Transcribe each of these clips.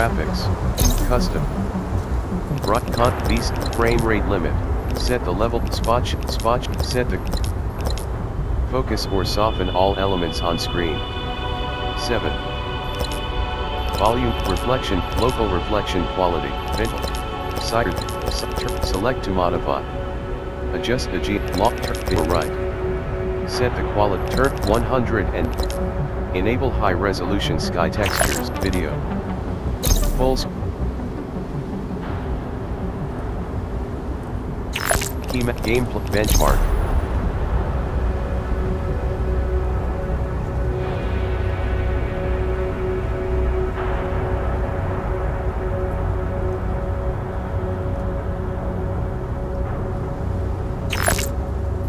Graphics, custom. Broadcast beast, frame rate limit. Set the level, spot, set the focus or soften all elements on screen. 7. Volume, reflection, local reflection quality, vent, side, select to modify. Adjust the G, lock, or right. Set the quality, 100 and enable high resolution sky textures, video. Full screen. Gameplay benchmark.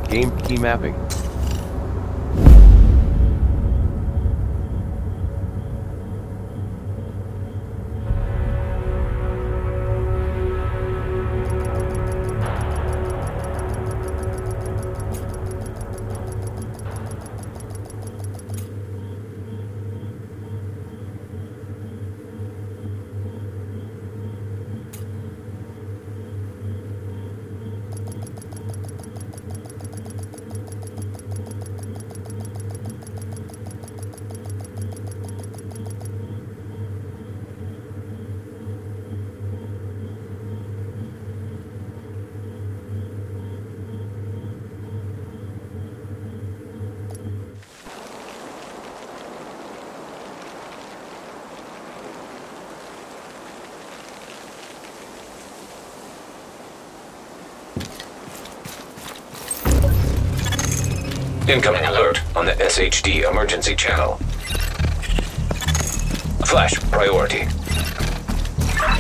Game key mapping. Incoming alert on the SHD emergency channel. Flash priority.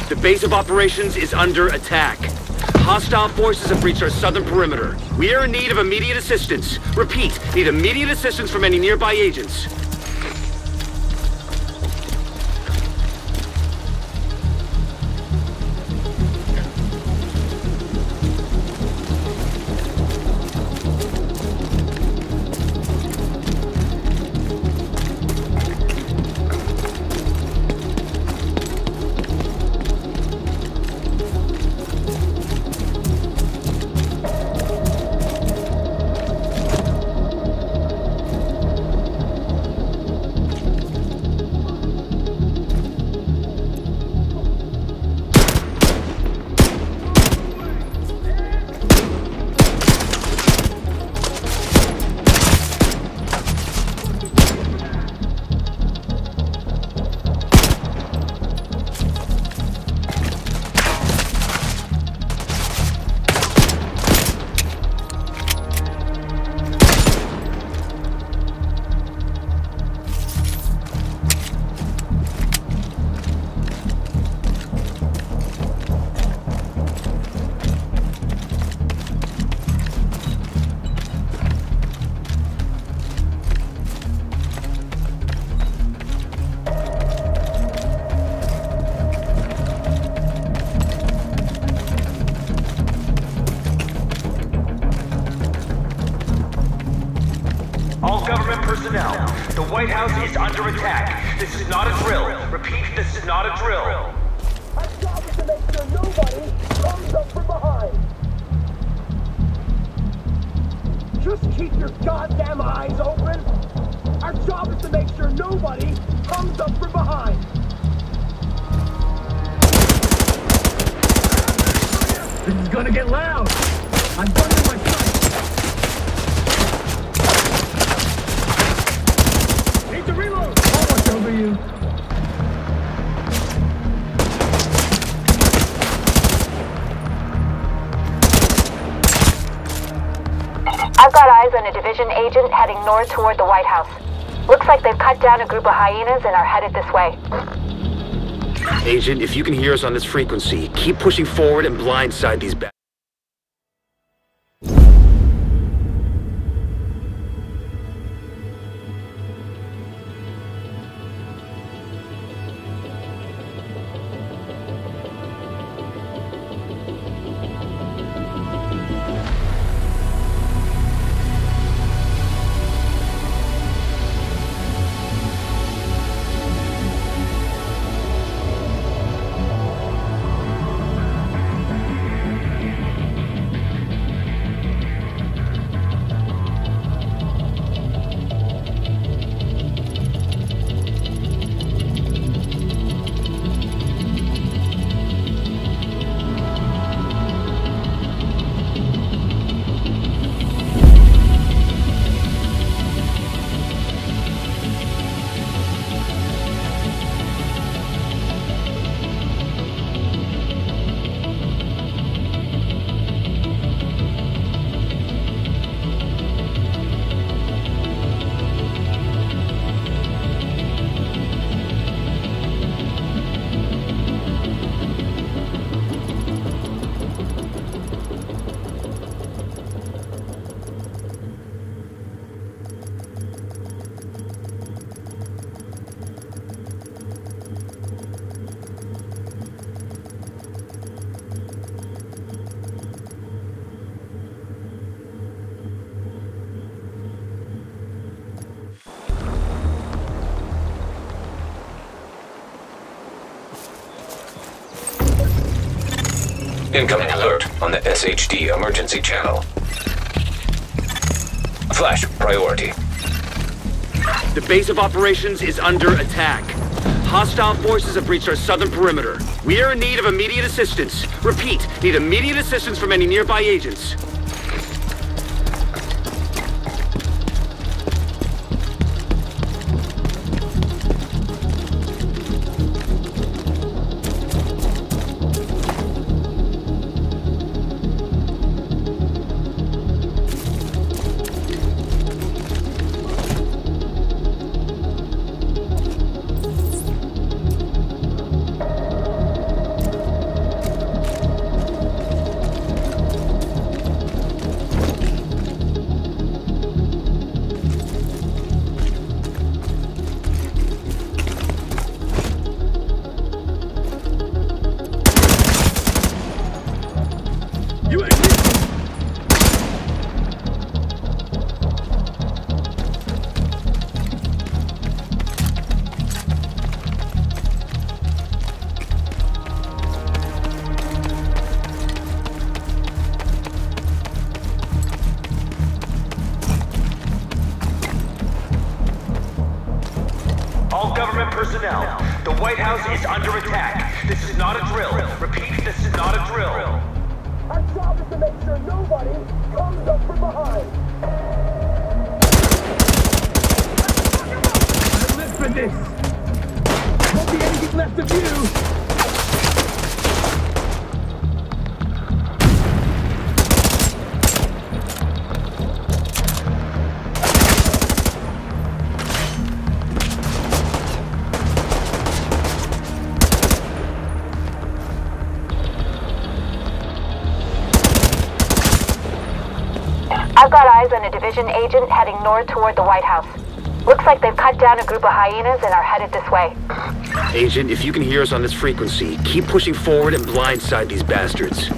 The base of operations is under attack. Hostile forces have reached our southern perimeter. We are in need of immediate assistance. Repeat, need immediate assistance from any nearby agents. The White House is under attack. This is not a drill. Repeat, this is not a drill. My job is to make sure nobody comes up from behind. Just keep your goddamn eyes open. Our job is to make sure nobody comes up from behind. This is gonna get loud. I'm under my sight. You. I've got eyes on a division agent heading north toward the White House. Looks like they've cut down a group of hyenas and are headed this way. Agent, if you can hear us on this frequency, keep pushing forward and blindside these bastards. Incoming alert on the SHD emergency channel. Flash priority. The base of operations is under attack. Hostile forces have breached our southern perimeter. We are in need of immediate assistance. Repeat, need immediate assistance from any nearby agents. Division agent heading north toward the White House. Looks like they've cut down a group of hyenas and are headed this way. Agent, if you can hear us on this frequency, keep pushing forward and blindside these bastards.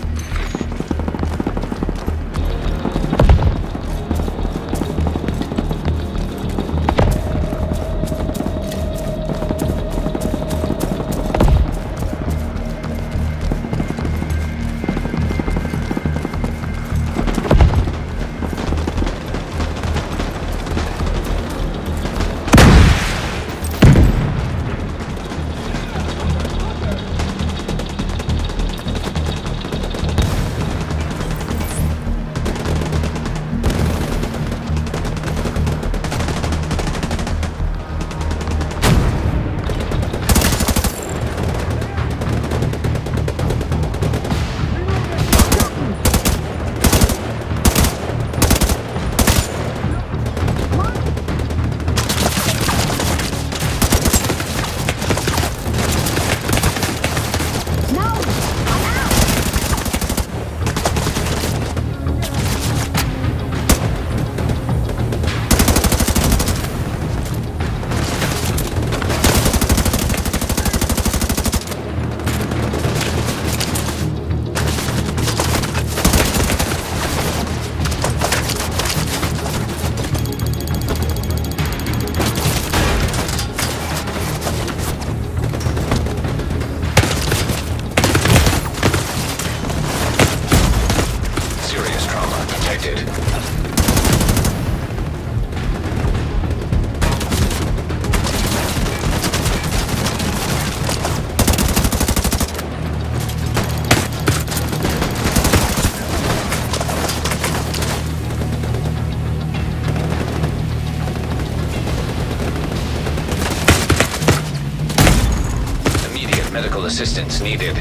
Assistance needed.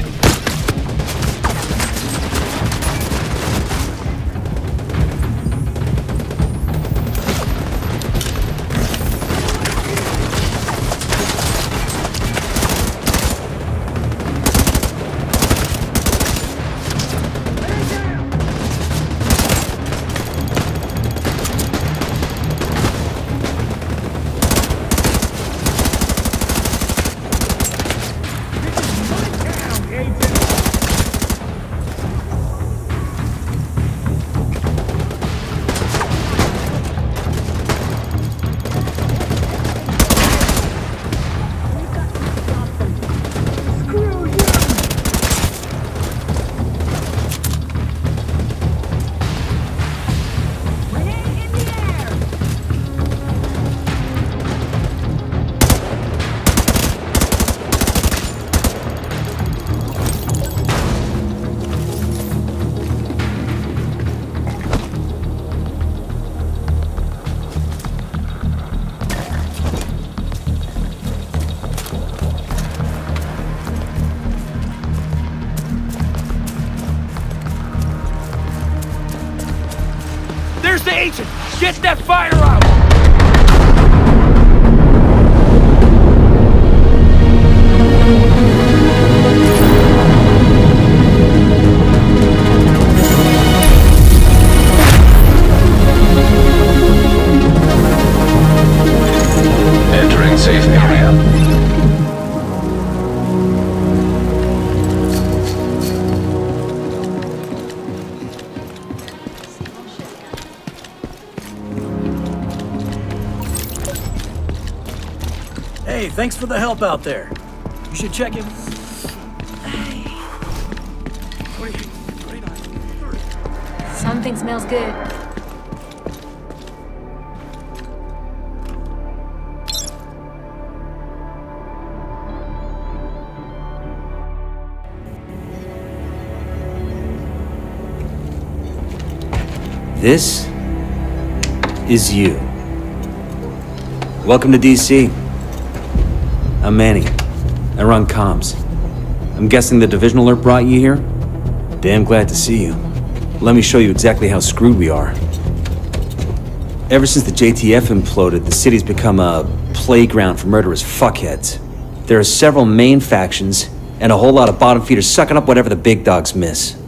Agent, get that fire out! Entering safe area. Hey, thanks for the help out there. You should check it. Something smells good. This is you. Welcome to DC. I'm Manny. I run comms. I'm guessing the division alert brought you here? Damn glad to see you. Let me show you exactly how screwed we are. Ever since the JTF imploded, the city's become a playground for murderous fuckheads. There are several main factions and a whole lot of bottom feeders sucking up whatever the big dogs miss.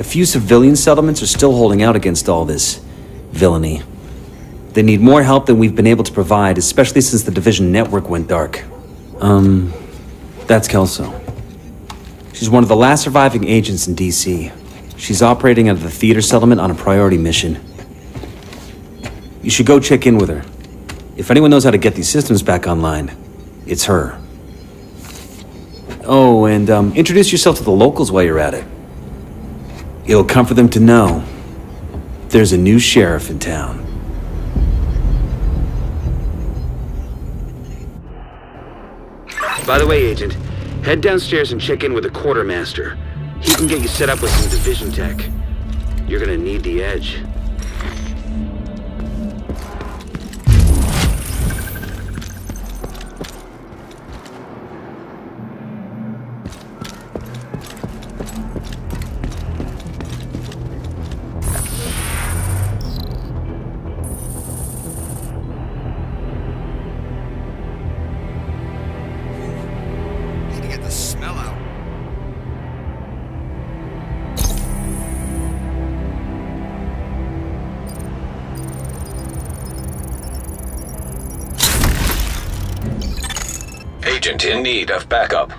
A few civilian settlements are still holding out against all this villainy. They need more help than we've been able to provide, especially since the division network went dark. That's Kelso. She's one of the last surviving agents in DC. She's operating out of the theater settlement on a priority mission. You should go check in with her. If anyone knows how to get these systems back online, it's her. Oh, and introduce yourself to the locals while you're at it. It'll comfort them to know there's a new sheriff in town. By the way, Agent, head downstairs and check in with the quartermaster. He can get you set up with some division tech. You're gonna need the edge. Agent in need of backup.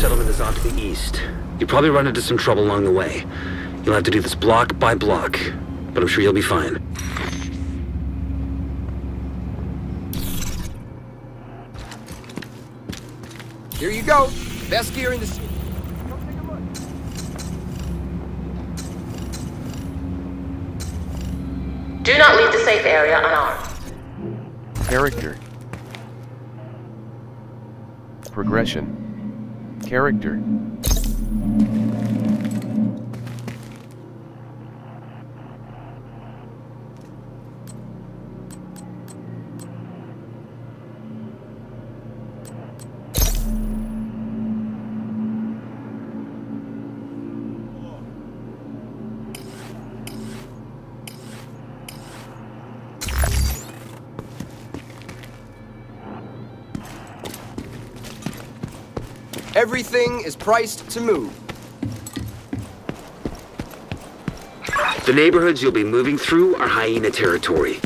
Settlement is off to the east. You'll probably run into some trouble along the way. You'll have to do this block by block, but I'm sure you'll be fine. Here you go. Best gear in the city. Go take a look. Do not leave the safe area unarmed. Character. Progression. Character. Everything is priced to move. The neighborhoods you'll be moving through are hyena territory.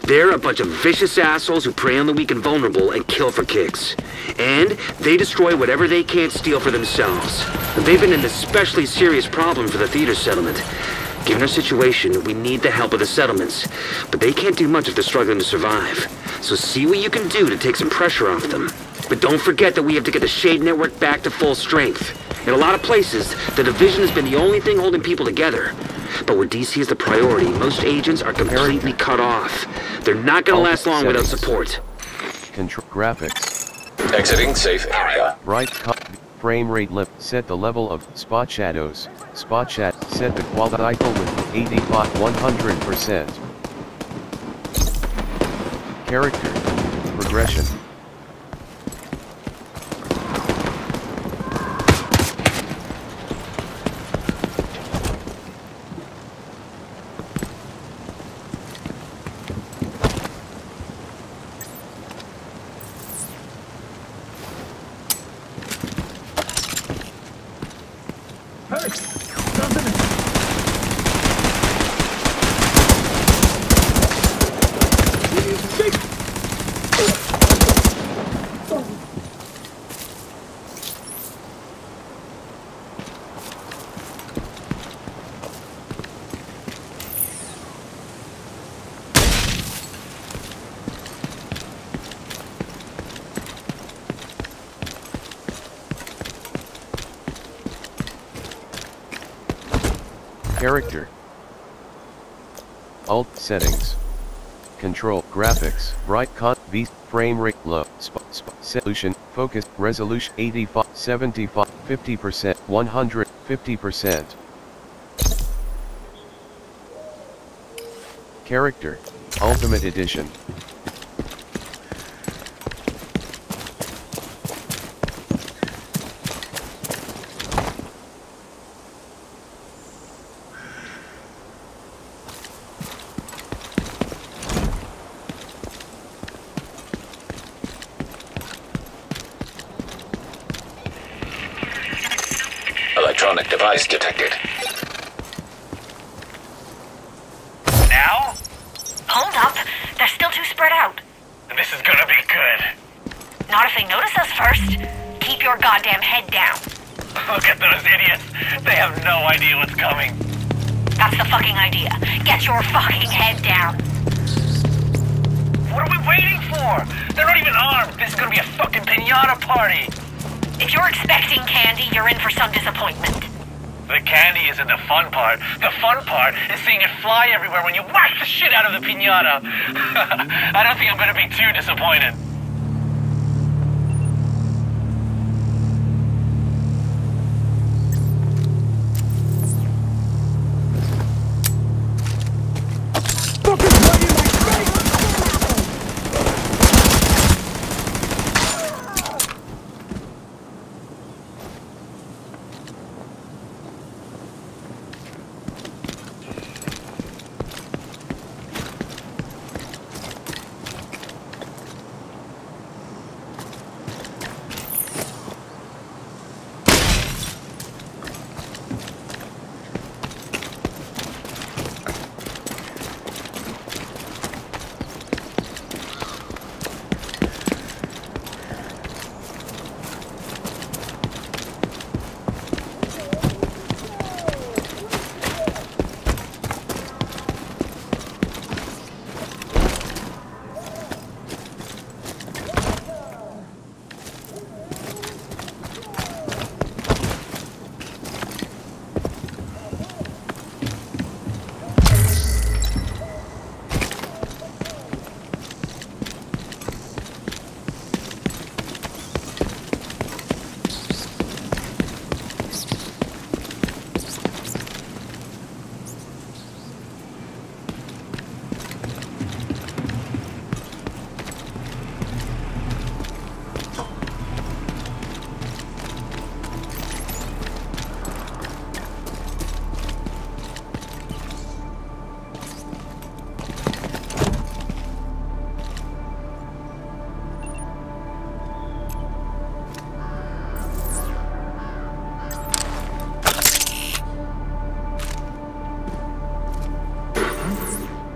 They're a bunch of vicious assholes who prey on the weak and vulnerable and kill for kicks. And they destroy whatever they can't steal for themselves. They've been an especially serious problem for the theater settlement. Given our situation, we need the help of the settlements, but they can't do much if they're struggling to survive. So see what you can do to take some pressure off them. But don't forget that we have to get the Shade Network back to full strength. In a lot of places, the division has been the only thing holding people together. But where DC is the priority, most agents are completely cut off. They're not going to last long without support. Control graphics. Exiting safe area. Right cut. Frame rate lift. Set the level of spot shadows. Spot chat. Set the quality icon with 80 pot 100%. Character progression. Character. Alt settings. Control graphics. Right cut V frame rate low. Solution focus resolution 85 75 50% 150%. Character Ultimate Edition. Electronic device detected. Now? Hold up. They're still too spread out. This is gonna be good. Not if they notice us first. Keep your goddamn head down. Look at those idiots. They have no idea what's coming. That's the fucking idea. Get your fucking head down. What are we waiting for? They're not even armed. This is gonna be a fucking piñata party. If you're expecting candy, you're in for some disappointment. The candy isn't the fun part. The fun part is seeing it fly everywhere when you whack the shit out of the piñata. I don't think I'm gonna be too disappointed.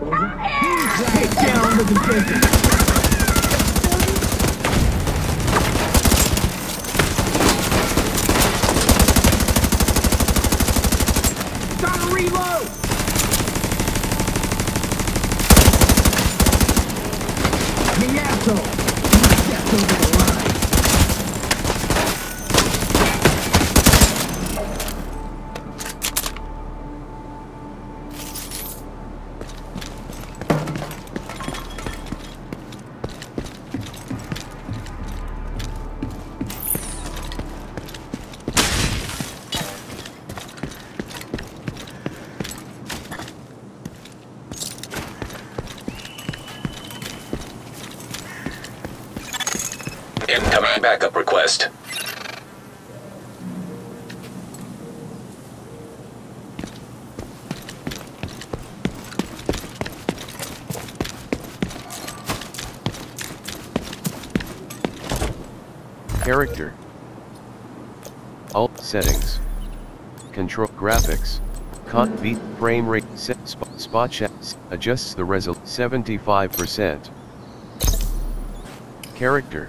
Right down with the bacon. Incoming backup request. Character. Alt settings. Control graphics. Cut beat frame rate set spot checks adjusts the result 75%. Character.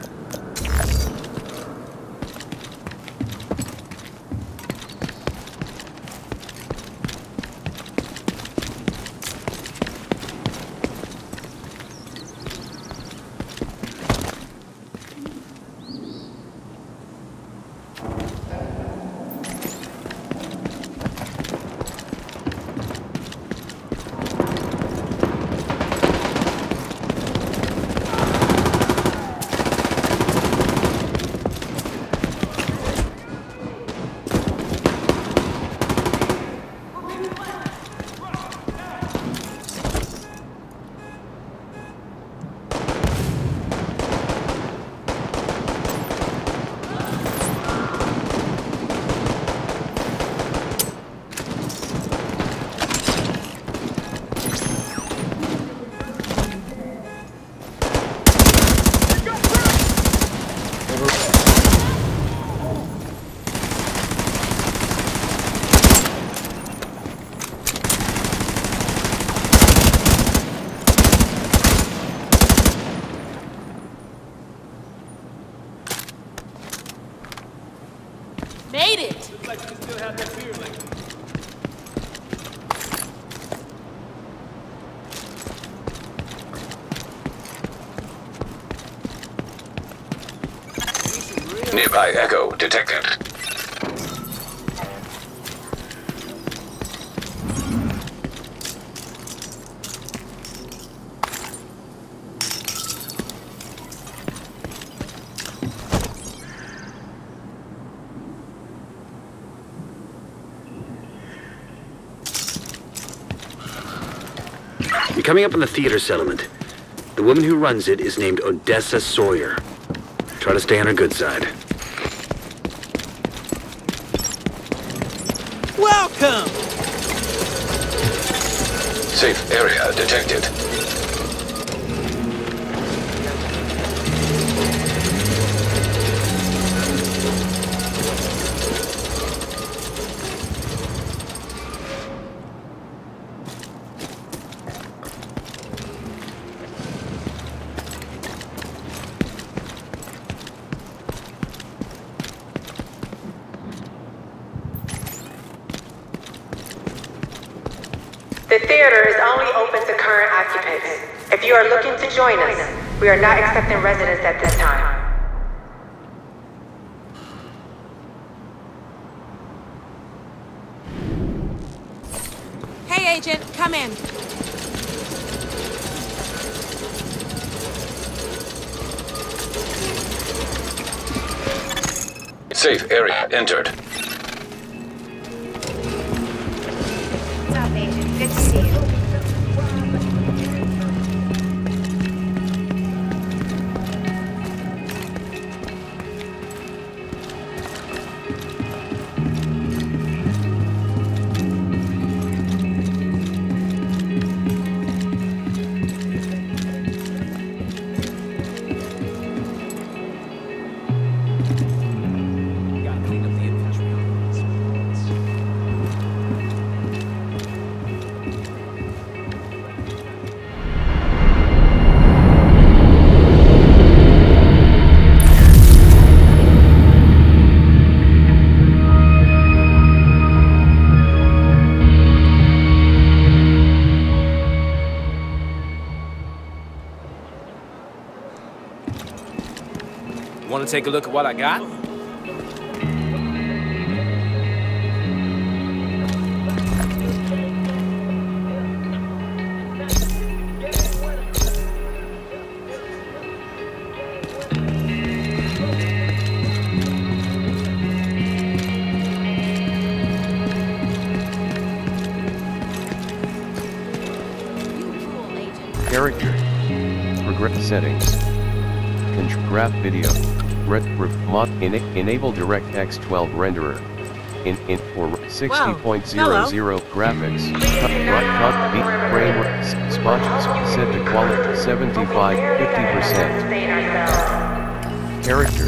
Nearby echo detected. You're coming up on the theater settlement. The woman who runs it is named Odessa Sawyer. Try to stay on her good side. Welcome! Safe area detected. The theater is only open to current occupants. If you are looking to join us, we are not accepting residents at this time. Hey, Agent, come in. Safe area entered. Good to see you. Gotta clean up the infantry. Want to take a look at what I got? Character. Regret settings. Graph video. Mod. Enable DirectX 12 renderer. In for 60.00 graphics. Right cut beat frame. Spot set to quality 75-50%. Character.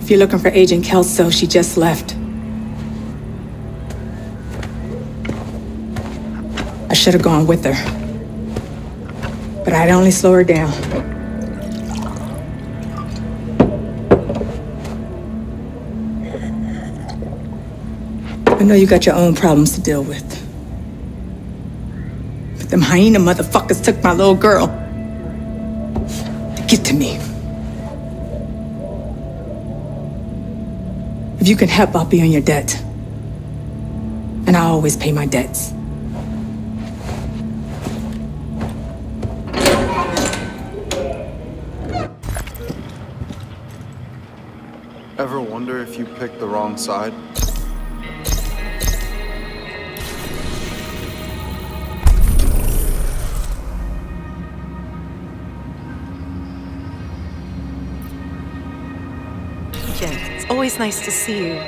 If you're looking for Agent Kelso, she just left. I should have gone with her, but I'd only slow her down. I know you got your own problems to deal with, but them hyena motherfuckers took my little girl to get to me. If you can help, I'll be on your debt. And I always pay my debts. Ever wonder if you picked the wrong side? It's always nice to see you.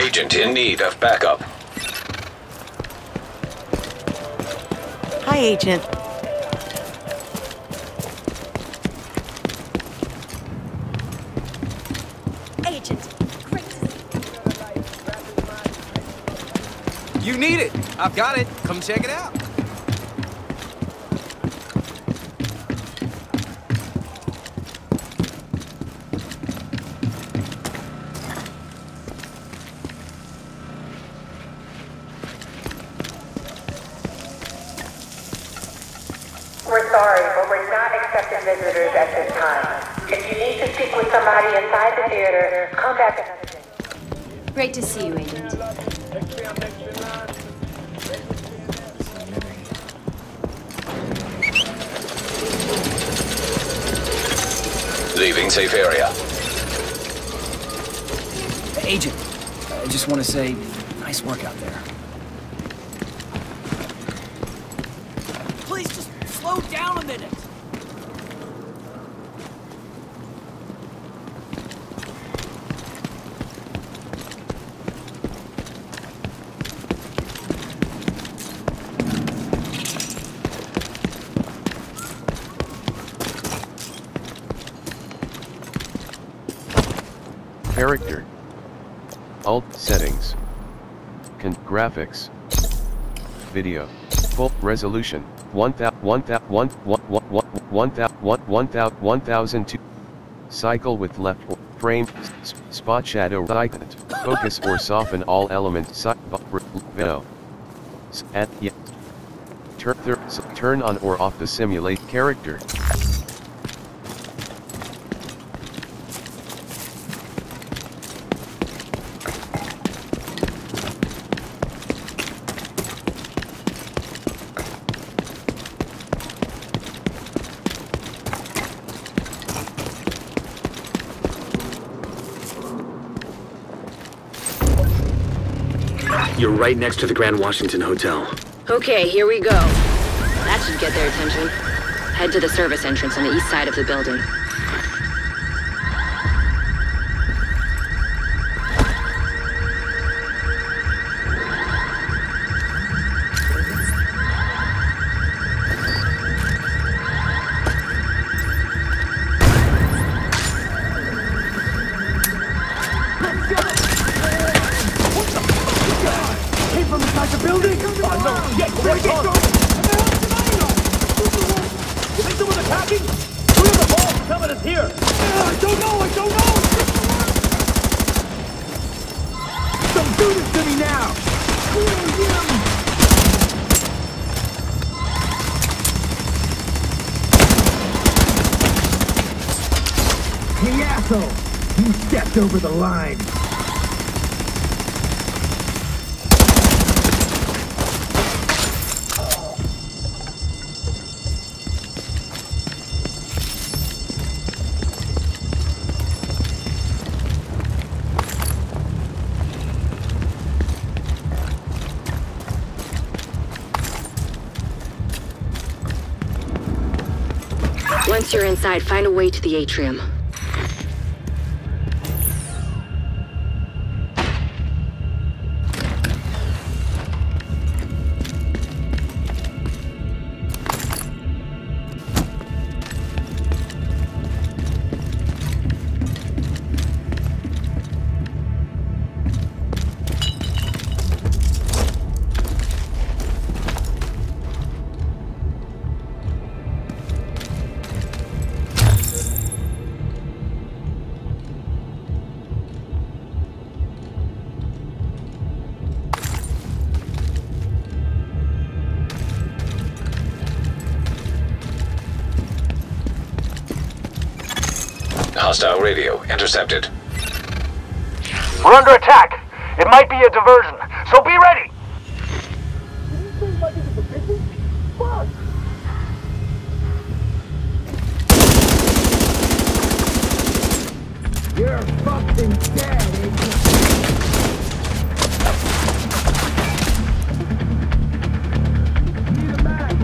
Agent in need of backup. Hi, Agent. Agent, great to see you. You need it. I've got it. Come check it out. We're sorry, but we're not accepting visitors at this time. If you need to speak with somebody inside the theater, come back another day. Great to see you, Agent. Leaving safe area. Agent, I just want to say, nice work out there. Please just slow down a minute. Character. Alt settings. Graphics. Video. Full resolution 1002. Cycle with left frame spot shadow icon. Focus or soften all elements. Turn on or off the simulate character. You're right next to the Grand Washington Hotel. Okay, here we go. That should get their attention. Head to the service entrance on the east side of the building. Over the line. Once you're inside, find a way to the atrium. Hostile radio intercepted. We're under attack. It might be a diversion, so be ready. You're fucking dead. Need a bag.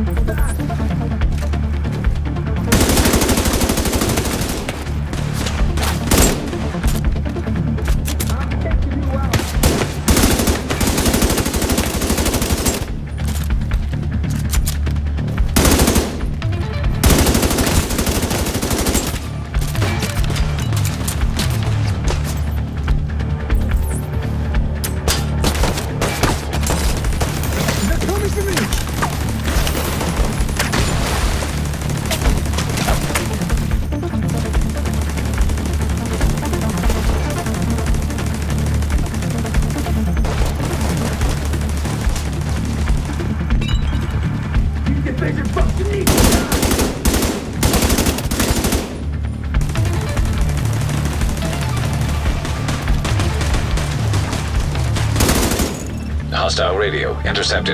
Hostile radio intercepted.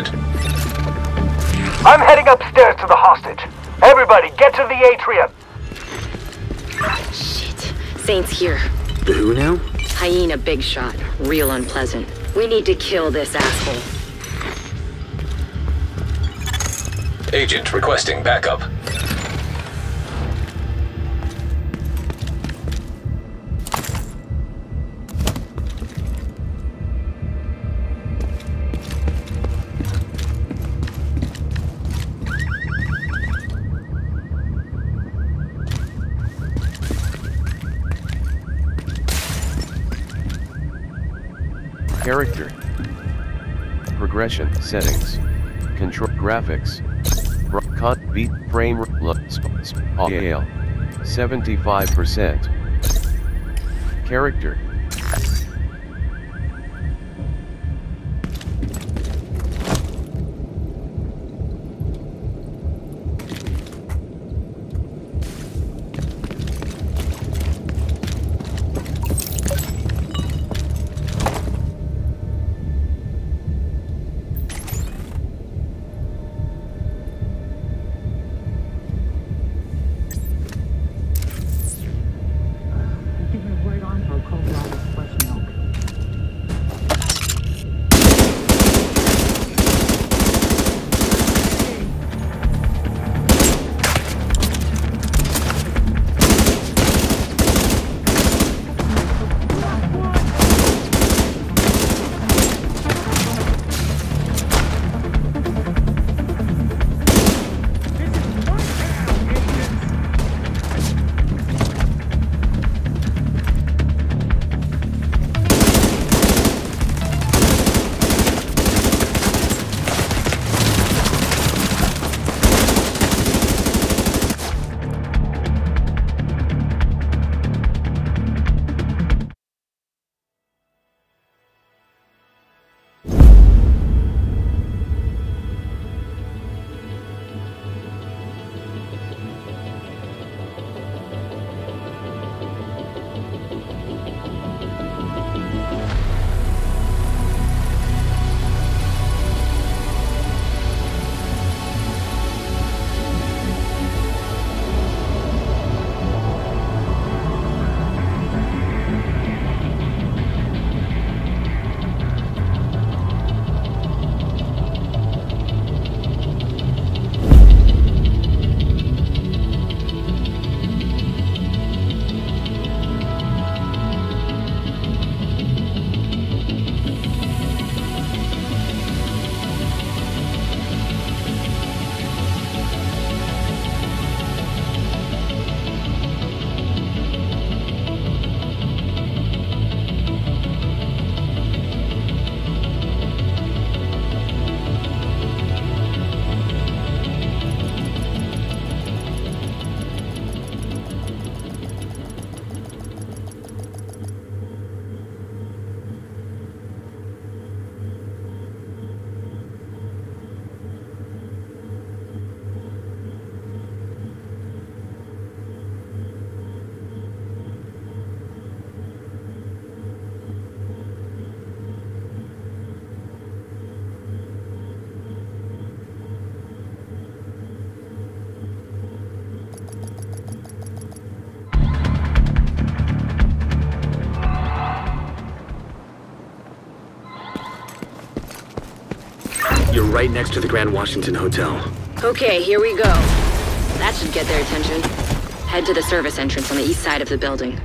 I'm heading upstairs to the hostage. Everybody, get to the atrium. Shit. Saint's here. The who now? Hyena Big Shot. Real unpleasant. We need to kill this asshole. Agent requesting backup. Character progression settings, control graphics, cut beat frame rate, scale 75%. Character cold. right next to the Grand Washington Hotel. Okay, here we go. That should get their attention. Head to the service entrance on the east side of the building.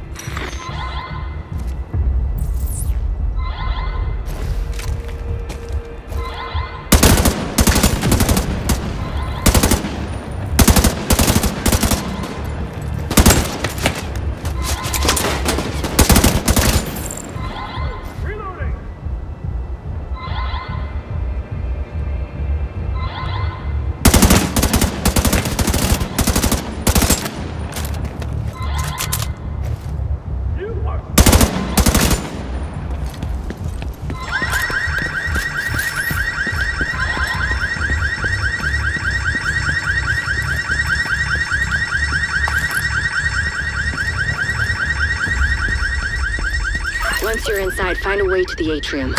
Once you're inside, find a way to the atrium.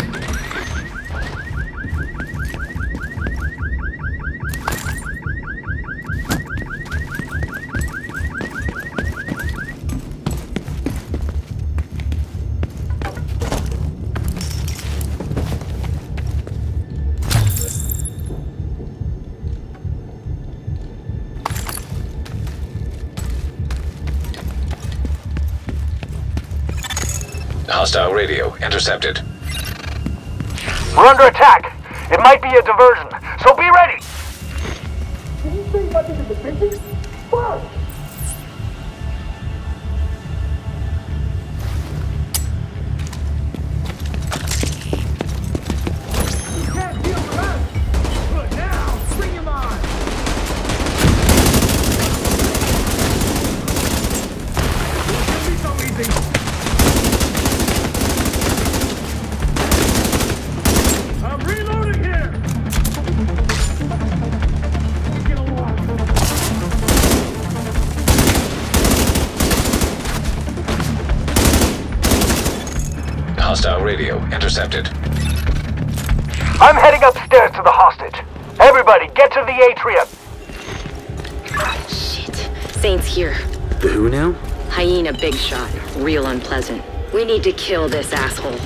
Hostile radio intercepted. We're under attack. It might be a diversion, so be ready. Can you bring that into the building? Whoa! Hostile radio intercepted. I'm heading upstairs to the hostage. Everybody, get to the atrium. Oh, shit. Saint's here. The who now? Hyena Big Shot. Real unpleasant. We need to kill this asshole.